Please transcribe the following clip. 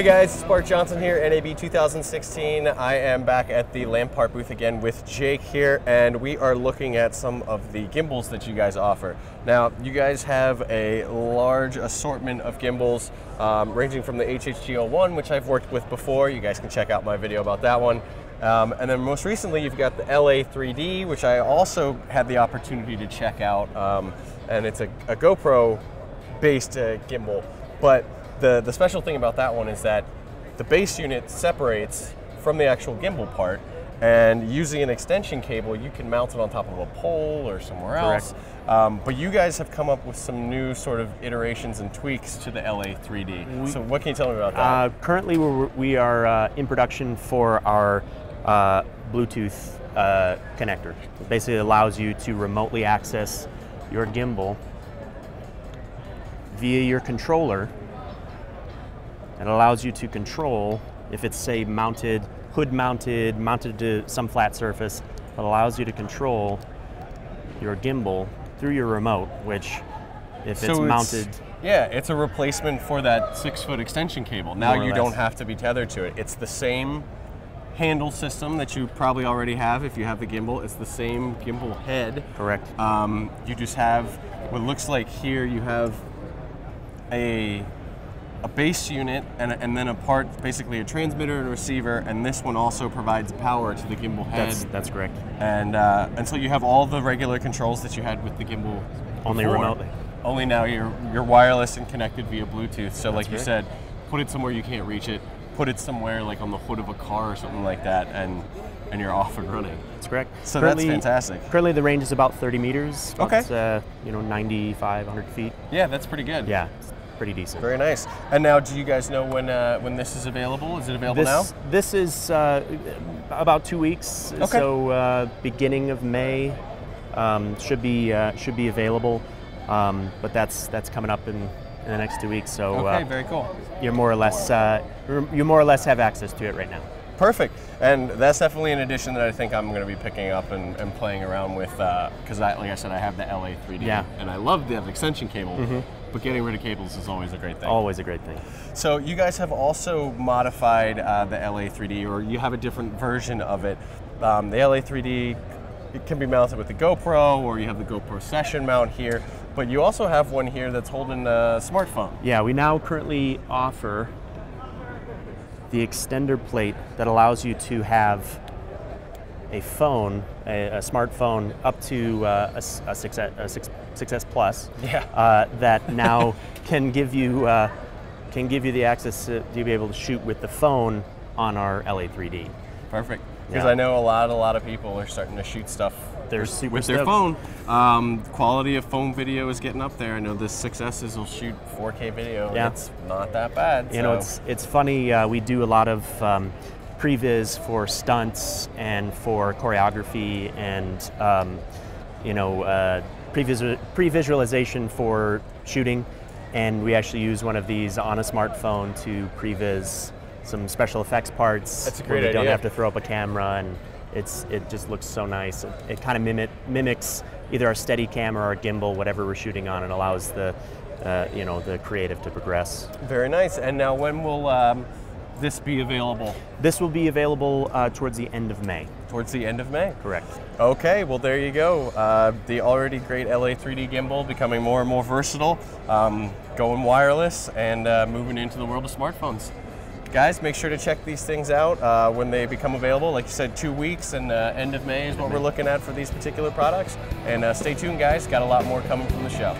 Hey guys, it's Bart Johnson here, NAB 2016. I am back at the LanParte booth again with Jake here, and we are looking at some of the gimbals that you guys offer. Now, you guys have a large assortment of gimbals, ranging from the HHG01, which I've worked with before. You guys can check out my video about that one. And then most recently, you've got the LA3D, which I also had the opportunity to check out, and it's a GoPro-based gimbal. But the special thing about that one is that the base unit separates from the actual gimbal part, and using an extension cable, you can mount it on top of a pole or somewhere else. But you guys have come up with some new sort of iterations and tweaks to the LA3D. So what can you tell me about that? Currently, we are in production for our Bluetooth connector. It basically allows you to remotely access your gimbal via your controller. It allows you to control, if it's say mounted, hood mounted, mounted to some flat surface, it allows you to control your gimbal through your remote, which if it's mounted. Yeah, it's a replacement for that 6-foot extension cable. Now you don't have to be tethered to it. It's the same handle system that you probably already have if you have the gimbal. It's the same gimbal head. Correct. You just have what looks like here you have a base unit and then a part, basically a transmitter and a receiver, and this one also provides power to the gimbal head. That's correct. And so you have all the regular controls that you had with the gimbal only before. Remotely. Only now you're wireless and connected via Bluetooth. So like you said, put it somewhere you can't reach it, put it somewhere like on the hood of a car or something like that, and you're off and running. That's correct. So currently, that's fantastic. Currently the range is about 30 meters. About, you know, 95, 100 feet. Yeah, that's pretty good. Yeah. Pretty decent. Very nice. And now, do you guys know when this is available? Is it available now? This is about 2 weeks. Okay. So beginning of May should be available. But that's coming up in the next 2 weeks. So okay, very cool. You're more or less have access to it right now. Perfect. And that's definitely an addition that I think I'm going to be picking up and playing around with, because like I said, I have the LA3D, and I love the extension cable. But getting rid of cables is always a great thing. Always a great thing. So you guys have also modified the LA3D, or you have a different version of it. The LA3D, it can be mounted with the GoPro, or you have the GoPro session mount here, but you also have one here that's holding a smartphone. Yeah, we now currently offer the extender plate that allows you to have a phone, a smartphone up to a 6S Plus, that now can give you the access to be able to shoot with the phone on our LA3D. Perfect, because I know a lot of people are starting to shoot stuff with their phone. Quality of phone video is getting up there. I know the 6S's will shoot 4K video. Yeah, and it's not that bad. You know, it's funny. We do a lot of previs for stunts and for choreography, and you know, pre-visualization for shooting, and we actually use one of these on a smartphone to previs some special effects parts. That's a great idea. You don't have to throw up a camera, and it just looks so nice. It kind of mimics either our steady camera or our gimbal, whatever we're shooting on, and allows the you know, the creative to progress. Very nice. And now, when will this be available? This will be available towards the end of May. Towards the end of May? Correct. Okay, well there you go. The already great LA3D gimbal becoming more and more versatile, going wireless, and moving into the world of smartphones. Guys, make sure to check these things out when they become available. Like you said, 2 weeks, and end of May is what we're looking at for these particular products. And stay tuned, guys. Got a lot more coming from the show.